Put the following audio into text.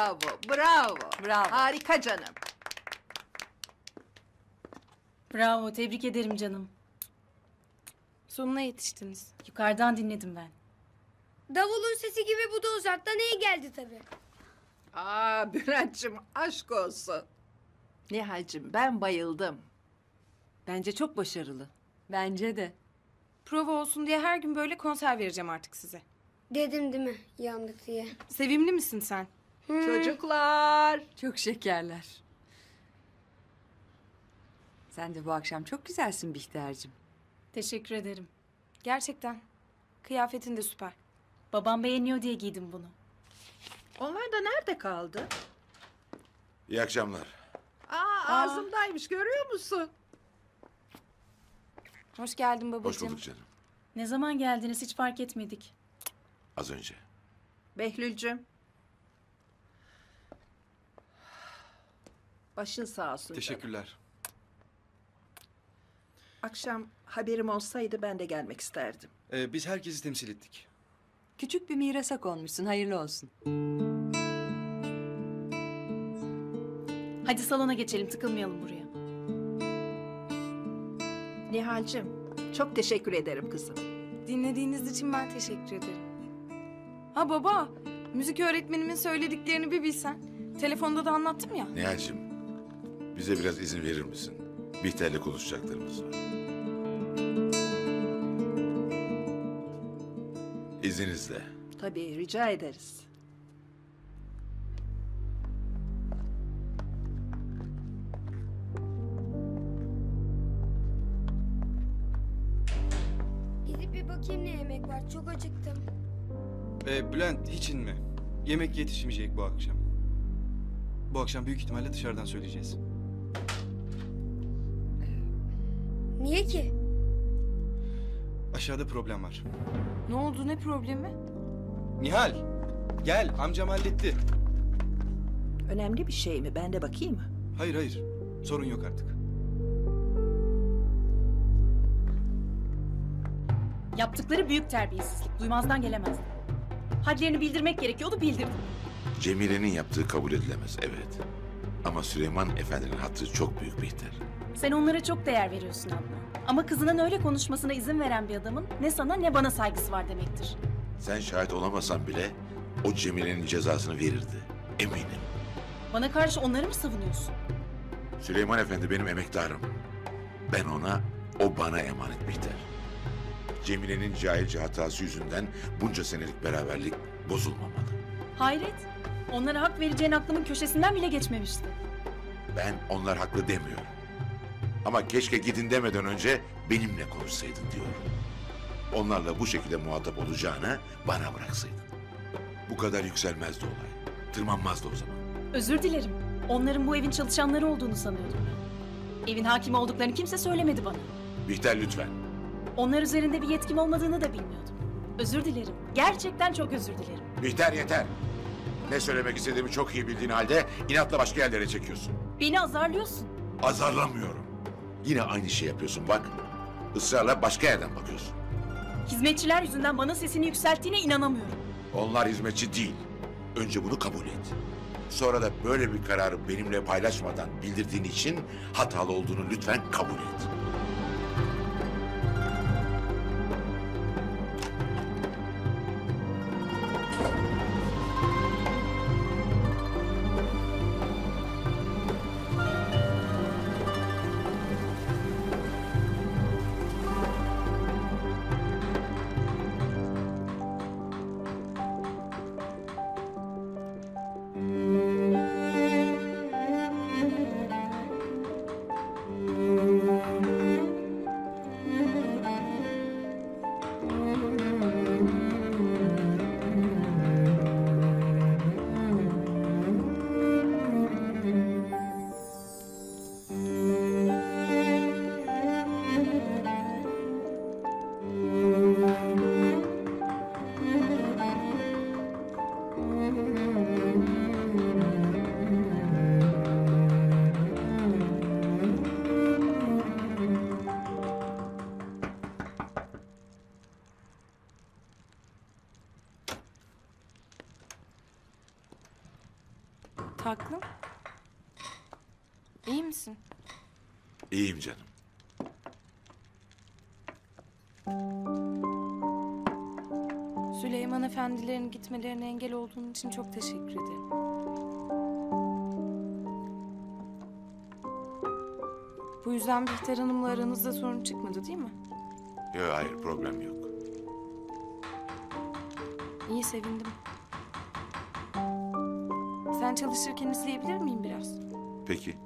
Bravo, bravo. Bravo. Harika canım. Bravo, tebrik ederim canım. Sonuna yetiştiniz. Yukarıdan dinledim ben. Davulun sesi gibi bu da uzaktan iyi geldi tabii. Aa Bülent'cim, aşk olsun. Nihal'cim, ben bayıldım. Bence çok başarılı. Bence de. Prova olsun diye her gün böyle konser vereceğim artık size. Dedim değil mi? Yandık diye. Sevimli misin sen? Hmm. Çocuklar. Çok şekerler. Sen de bu akşam çok güzelsin Bihter'cim. Teşekkür ederim. Gerçekten. Kıyafetin de süper. Babam beğeniyor diye giydim bunu. Onlar da nerede kaldı? İyi akşamlar. Aa, ağzımdaymış, görüyor musun? Hoş geldin babacığım. Hoş bulduk canım. Ne zaman geldiniz hiç fark etmedik. Az önce. Behlül'cüm. Başın sağ olsun. Teşekkürler. Canım. Akşam haberim olsaydı ben de gelmek isterdim. Biz herkesi temsil ettik. Küçük bir mirasa konmuşsun, hayırlı olsun. Hadi salona geçelim, tıkılmayalım buraya. Nihal'cim, çok teşekkür ederim kızım. Dinlediğiniz için ben teşekkür ederim. Ha baba, müzik öğretmenimin söylediklerini bir bilsen. Telefonda da anlattım ya. Nihal'cim, bize biraz izin verir misin? Bihter'le konuşacaklarımız var. İzninizle. Tabii, rica ederiz. Gidip bir bakayım ne yemek var, çok acıktım. Bülent, hiç inme. Yemek yetişmeyecek bu akşam. Bu akşam büyük ihtimalle dışarıdan söyleyeceğiz. Niye ki? Aşağıda problem var. Ne oldu, ne problemi? Nihal, gel, amcam halletti. Önemli bir şey mi? Ben de bakayım mı? Hayır, hayır. Sorun yok artık. Yaptıkları büyük terbiyesizlik. Duymazdan gelemezdi. Hadlerini bildirmek gerekiyordu, bildirdim. Cemile'nin yaptığı kabul edilemez, evet. Ama Süleyman Efendi'nin hatırı çok büyük Bihter. Sen onlara çok değer veriyorsun abla. Ama kızının öyle konuşmasına izin veren bir adamın ne sana ne bana saygısı var demektir. Sen şahit olamasan bile o Cemile'nin cezasını verirdi. Eminim. Bana karşı onları mı savunuyorsun? Süleyman Efendi benim emektarım. Ben ona, o bana emanet Bihter. Cemile'nin cahilce hatası yüzünden bunca senelik beraberlik bozulmamalı. Hayret. Onlara hak vereceğin aklımın köşesinden bile geçmemişti. Ben onlar haklı demiyorum. Ama keşke gidin demeden önce benimle konuşsaydın diyorum. Onlarla bu şekilde muhatap olacağına bana bıraksaydın. Bu kadar yükselmezdi olay. Tırmanmazdı o zaman. Özür dilerim. Onların bu evin çalışanları olduğunu sanıyordum ben. Evin hakimi olduklarını kimse söylemedi bana. Bihter lütfen. Onlar üzerinde bir yetkim olmadığını da bilmiyordum. Özür dilerim. Gerçekten çok özür dilerim. Bihter yeter. Ne söylemek istediğimi çok iyi bildiğin halde inatla başka yerlere çekiyorsun. Beni azarlıyorsun. Azarlamıyorum. Yine aynı şey yapıyorsun bak. Israrla başka yerden bakıyorsun. Hizmetçiler yüzünden bana sesini yükselttiğine inanamıyorum. Onlar hizmetçi değil. Önce bunu kabul et. Sonra da böyle bir kararı benimle paylaşmadan bildirdiğin için hatalı olduğunu lütfen kabul et. Taklım, iyi misin? İyiyim canım. Süleyman Efendilerin gitmelerine engel olduğun için çok teşekkür ederim. Bu yüzden Bihter Hanım'la aranızda sorun çıkmadı değil mi? Yok, hayır, problem yok. İyi, sevindim. Sen çalışırken izleyebilir miyim biraz? Peki.